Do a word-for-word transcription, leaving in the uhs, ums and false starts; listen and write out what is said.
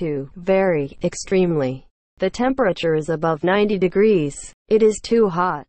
to vary extremely. The temperature is above ninety degrees. It is too hot.